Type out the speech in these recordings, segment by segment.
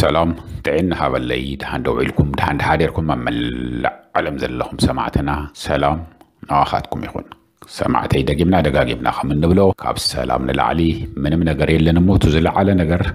السلام تعينها بالليد هندوبلكم هند هاديركم من العالم زلهم سمعتنا سلام ناخذكم يخون سمعت ايدا جبنا دقا جبنا خمن بلو كاب السلام للعلي من نغير يلن موت زل على نغير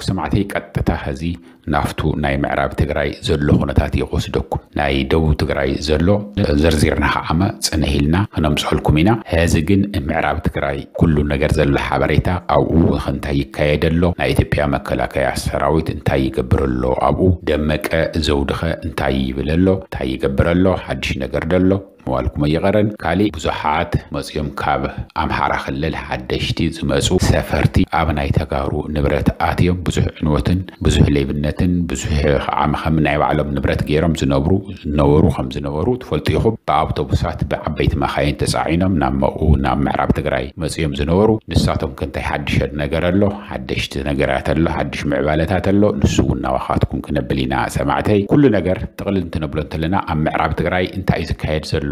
سمعتي قطتا هزي نافتو ناي معراب تغراي زلو هنتاتي قصدكم ناي دو تغراي زلو زرزيرنا عما صنهيلنا هنمصحلكمينا هازجن معراب تغراي كل نجر زلو حبريتا او خنتاي كايدلو ناي ايثيوبيا مكلاكايا سراويت انتاي يغبرلو ابو دمقه زودخه انتاي يبللو تاي يغبرلو حدش نجر دلو موالكم يغرن كالي بزحات مزيوم كاب امحارا خلل حدشتي زمسو سفرتي ابناي تغارو نبرت اتيوم بزح عنوتن بزح ليبنتن بزح عام خمناي بعلم نبرت غيرم زنبرو نورو خمس نورو تفلطيخو باوتوبوسات بعبيت مخاين تسعينم نامو نام معرب تغراي مزيوم زنورو نساتهم كنتاي حدش نغرلو حدشت نغراتلو حدش معبالاتاتلو نسونا واخاتكم كنبلينا سمعتي كل نغر تقلنت نبلنت لنا ام معرب تغراي انتاي زكايد زل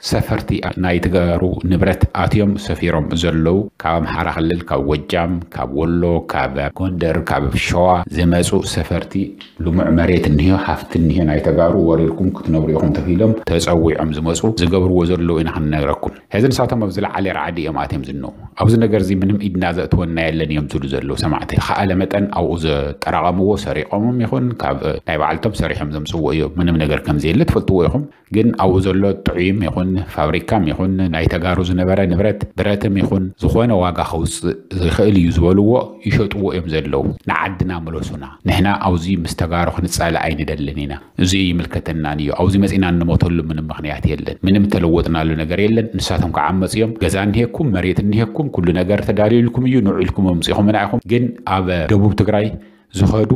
سفرتي نايتغارو نبرت اتيوم سفيرم زلو كاب حرخلل كاب وجام كاب ولو كاب كوندر كاب شوا زمصو سفرتي لمع مريت انيو حفت انيو نايتغارو وريلكم كتنبريهم تفيلم تصويعم زمصو زغبرو زلو ان حنغركم هذن ساعتهم مبزل علي رعدي اماتهم زنو ابز نجر زي منم ايدنا زاتونا يلن يوم زلو زلو سمعتي خاله متن او ز تراغمو سريقوم يكون كاب ناي بعلتم سريحم زمصو ايو منم نجر كمزي لتفلطو يهم جن او زلو طعيم يكون فابريكام يكون ناي تجارز نبرة نبرت براتم يكون زخوانه واقع خوص زخيل يزولو يشطو ام زلو نعدنا ملوسنا نحنا اوزي مستغارو خنصال عين دلنينا زي ملكتنا نيو اوزي مسينا نموتل من مخنيات يلن منم تلوطنا له ነገር يلن نساتهم كعمصيهم غزان هيكم مريتن هيكم كل ነገር ተዳሪልኩም እዩ ንዑልኩም ምጽኹም እናይኹም ግን ኣብ ደቡብ ትግራይ ዝኸዱ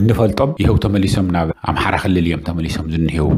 እንፈልጦም ይኸው ተመሊሶም ናብ ኣምሓራ ክልል እዮም ተመሊሶም ዝንህው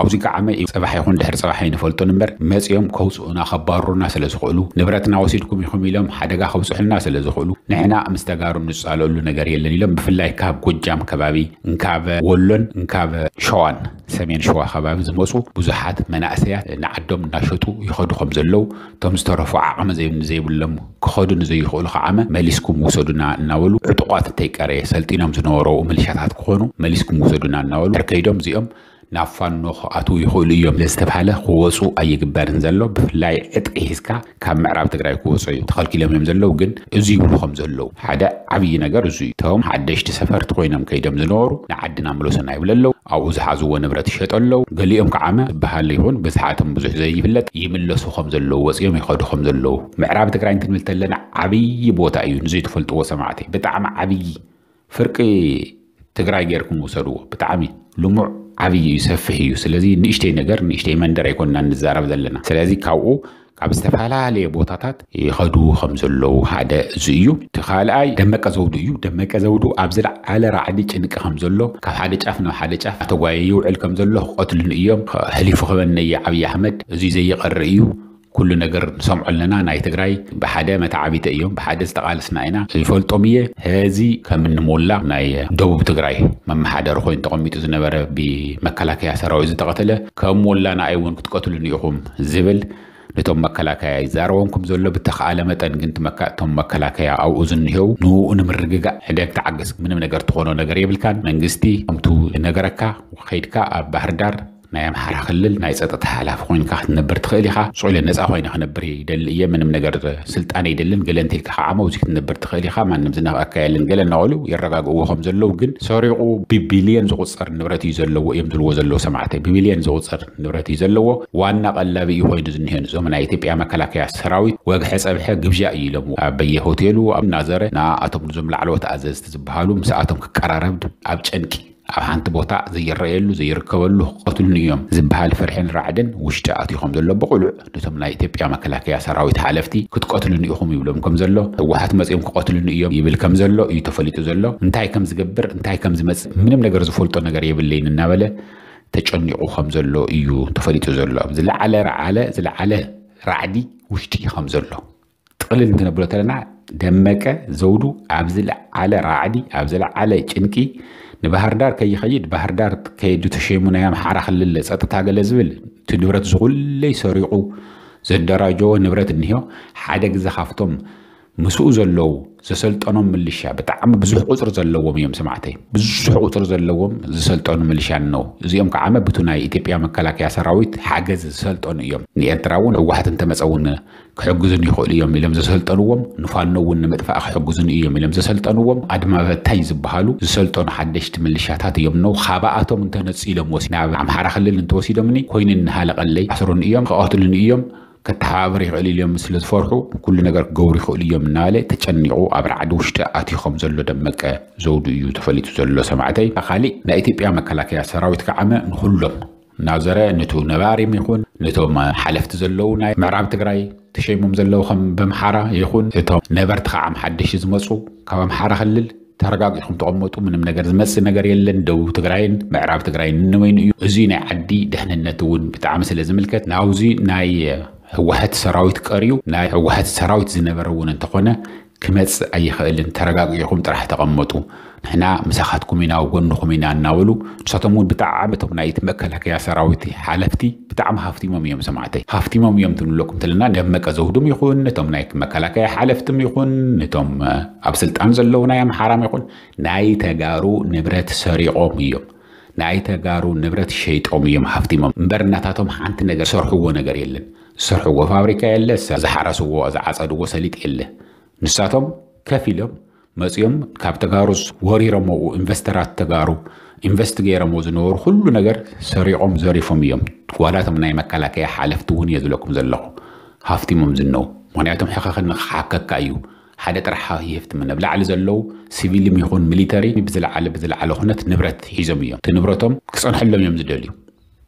ኣብዙ ከዓመ ፀባሕ ይኹን ድሕር ፀባሕ ይንፈልጡ እምበር መፅኦም ከውፅኡና ከባሩና ስለ ዝኽእሉ ንብረትና ወሲድኩም ይኹም ኢሎም ሓደጋ ከውፅሑልና ስለ ዝኽእሉ ንሕና ምስ ተጋሩም ንፃለሉ ነገር የለን ኢሎም ብፍላይ ካብ ጎጃም ከባቢ እንካብ ወሎን እንካብ ሸዋን ሰሜን ሸዋ ከባቢ ዝመፁ ብዙሓት መናእሰያት ንዓዶም እናሸጡ ይኸዱ ከም ዘለው እቶም ዝተረፉ ዓቕሚ ዘይብሎም ክኸዱ ንዘይኽእሉ ከዓመ መሊስኩም ውሰዱና እናበሉ ዕጡቋት እንተይቀረ ሰልጢኖም ዝነበሩ ምልሻታት ክኾኑ መሊስኩም ውሰዱና እናበሉ ከይዶም እዚኦም نافانو خاتو يقول يوم لستبحاله خوصو أي جبار نزلوا بفلاي اتقيسكا كم معرب تقرأ خوصي دخل كلام يمزلوا جن زيبوا خمزلوا حدا عبي نجار زي تهم حدش تسافر تقينام كيدم زنورو نعدنا ملوسنا يبللوا أو زحزو نبرة شت اللو قليهم كعمة بهالليهون بس حاتم بزح زي فلت يملسوا خمزلوا وسيم يخدوا خمزلوا معرب تقرأ أنت ملتلنا عبي بوتا أيون زي تفلت وسمعتي بتعم عبي فرقي تقرأ غيركم وصلوا بتعمي لمع عبي يسفح يسلازي نشتي نجر نشتي مندر يكون نزارب ذلنا سلازي كاو كاب استفعلها لي بوطاتات يخدو خمزلو حدا زيو تخال اي دمك زودو يو دمك زودو ابزل على رعدي چنك خمزلو كاب حدا چفنا حدا چف اتوايو عل خمزلو قتلن ايام هليفو خبني عبي احمد زي زي قرئيو كل نجر سمع لنا ناي تجراي بحدا متعبيت أيوم بحدا استقال سمعنا الفلطمية هذه كمن مولا ناي دوب تجراي ما حدا رخو ينتقمي تزنبر بمكلاك يا سراوي زتقتله كمولا ناي وين كتقتلني يوم زبل لتم مكلاك يا زاروكم زلوا بتخاله متن كنت مكاتم مكلاك يا أو أذنهو نو نمرجع هداك تعجز من نجر تقولون نجري بالكان منجستي أمتو نجركا وخيدكا بحردار نعم حرخلل نايس أتت حاله فقولن كح نبر تخيلها سؤال الناس أخوين خنبر يدل أيام من نجر سلطان يدلن قلنا تلك حامة وزك نبر تخيلها ما نمزنا أكالن قلنا علو يرجع جوا خمس زلوا جن سارقوا ببليان زوجصر نورتي زلوا إيم زلوا زلوا سمعته ببليان زوجصر نورتي زلوا وأن قلنا بيهوين زنهن زمن عيتب أما كلاك عسراوي وجهز أبحث جبجاي لهم أبي هوتيلو أب نظرة نا أتم زمل على وتعزز تزبحالهم ساعتهم كقرارهم أبجنكي أنت بوتا زي الرئيل زي الركول قتل نيوم زبها الفرحين رعدن وش تأتيهم ذل بقولوا نتم نايتب يا مكلاك يا سراوي حالفتي كنت قتل نيوم يبلهم كم زلوا وحات مزيم قتل نيوم يبل كم زلوا يتفلت زلوا انتهي كم زجبر انتهي كم زمس من نجر زفولت نجر يبلين النابلة تجنيو خم زلوا يو تفلت زلوا زل على رعلة زل على رعدي وش تيهم زلوا تقلل تنبلت لنا دمك زودو أبزل على رعدي أبزل على جنكي نبهر دار كي خيد بهر دار كي دو تشيمون أيام حرق اللي سقطت على الزبل تدورت زغل لي سريعو زدراجو نبرت النهيو حدق زخفتم مسؤ زلوا زسلطانهم اللي شاب تعم بزح قطر زلوا يوم سمعتي بزح قطر زلوا زسلطانهم اللي شانو زيهم كعمه بتناي ايتيبيا مكلاك يا سراويت حاجه زسلطان يوم نيتراون واحد انت مصون كحجزن يخول يوم لم زسلطانهم نفانو ان مدفع حجزن يوم لم زسلطانهم ادما بتاي زبحالو زسلطان حدشت ملشاتات يوم نو خباعتهم انت نصيلهم وسنا عم حرخلل انت وسيدمني كوين حلقلي 10 ايام قاتلن ايام كتحابري خلي اليوم مثل الفرحو كل نجار جوري خلي اليوم ناله تجنيعو عبر عدوش تأتي خمزلو دمك زود يتفلت زلو سمعتي أخلي نأتي بيا مكلاك يا سراويت كعمة نخلهم نازرة نتو نباري ميخون نتو ما حلفت زلونا معرب تقرأي تشي ممزلو خم بمحارة يخون نتو نبرت خام حدش زمسو كم حارة خلل ترجع يخون تعمتو من نجار زمس نجار يلن دو تقرأين معرب تقرأين نوين زين عدي دهنا نتون بتعمس لازم الكت نعوزي ناي هوحت سراويت كاريو ناي هوحت سراويت زنبرون انتقونا كمتس اي خيلن ترقاق يقوم ترح تقمتو نحنا مساخاتكم ينا وقنخم ينا ناولو نساتمون بتعامتهم نايت مكلك يا سراويتي حالفتي بتعام هافتيمم يوم سمعتي هافتيمم يوم تنلوكم تلنا دمك زهدم يخون نتم نايت مكلك يا حالفتم يخون نتم ابسلت انزلونا يا محرام يخون ناي تقارو نبرت سريعوم يوم ناي تقارو نبرت شيطوم يوم هافتيمم مبرناتاتهم حانت نجر سرحو نجر يلن سرحوا فابريكا يلا زحرسوا زعصدوا سليت يلا نساتهم كفيلهم مزيم كاب تجارس وريرهم وإنفسترات تجارو إنفستجيرهم وزنور كل نجار سريعهم زريفهم يوم ولاتهم نايم كلاك يا حلفتون يذلكم زلهم هافتيمم زنو ونعتهم حققنا حقك كايو حدا ترحى يفتم من بلع لزلو سيفيل ميخون ميليتاري بزل على خنت نبرت حزمية تنبرتهم كسان حلم يوم زدليو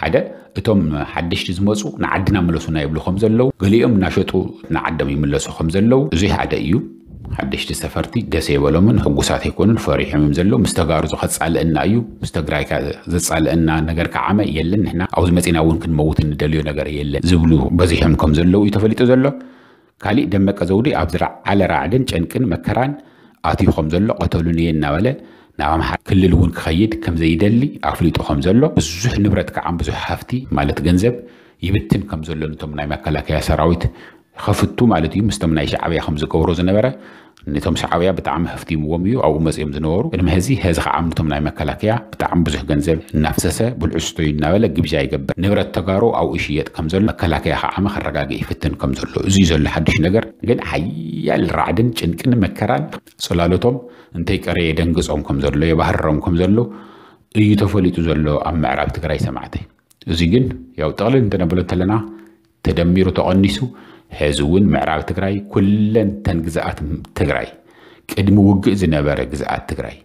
حدا اتم حدش زمصو نعدنا ملسونا يبلو خمزلو قليهم ناشطو نعدم يملسو خمزلو زي حدا ايو حدش سفرتي دسي ولو من حقوسات يكون الفريح يمزلو مستغارزو ختصالنا ايو مستغرايكا زتصالنا نغير كعمه يلن هنا او زمتينا ون كن موت ندليو نغير يلن زبلو بزيهم خمزلو يتفليتو زلو كالي دمك زودي ابزرع على رعدن جنكن مكران اتي خمزلو قتلوني ناوله نعم كل الون كخيد كم زيدلي عفليتو خمزلو بزح نبرتك عم بزح حفتي مالت جنزب يبتن كم زلو نتم ناي مكلاك يا سراويت خفتو مالتي مستمناي شعبيه خمز كورو زنبره نتم شعبيه بتعم حفتي موميو او مزيم زنورو انم هزي عم نتم ناي مكلاك يا بتعم بزح جنزب نفسسه بالعشتو ينابل جبجا يجبر نبرت تقارو او اشيات كم زلو مكلاك يا عم خرجاج يفتن كم زلو زي زل حدش نجر جن حيال رعدن جنكن مكران صلالتهم انتي كاري دنقصهم كم زلو يبهرهم كم زلو يتفليتو زلو أم عرب تقرأي سمعتي زيجن ياو تغلل انتنا بلت لنا تدميرو تقنسو هزون معرب تقرأي كلن تنقزات تقرأي كدمو وقع زنبار قزات تقرأي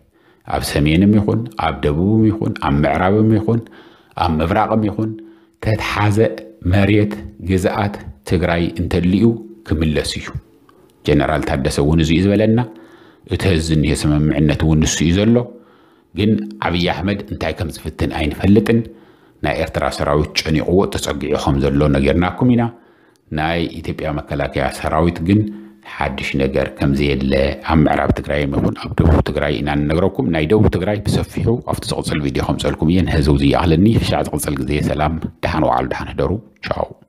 عب سمينم يخون عب دبوبم يخون عب معربم يخون عب مبرقم يخون تتحازى مريت جزاءات تجري انتليو كملاسيو جنرال تحدث ونزي زبلنا يتهزن يسمم عنا ونسي زلو جن عبي أحمد انت كم زفتن عين فلتن ناير ترى سراويت شني قوة تصقي خمسة لون نجرناكم هنا ناي يتبقى مكلاك يا سراويت جن حدش نجر كم زيد لعم عرب تجري مهون أبدو تجري إن نجركم نايدو تجري بسفيه أفتح الفيديو خمسة لكم ين هزوزي على النيف شاعر قصة الجزية سلام دهنوا على دهن درو تشاو.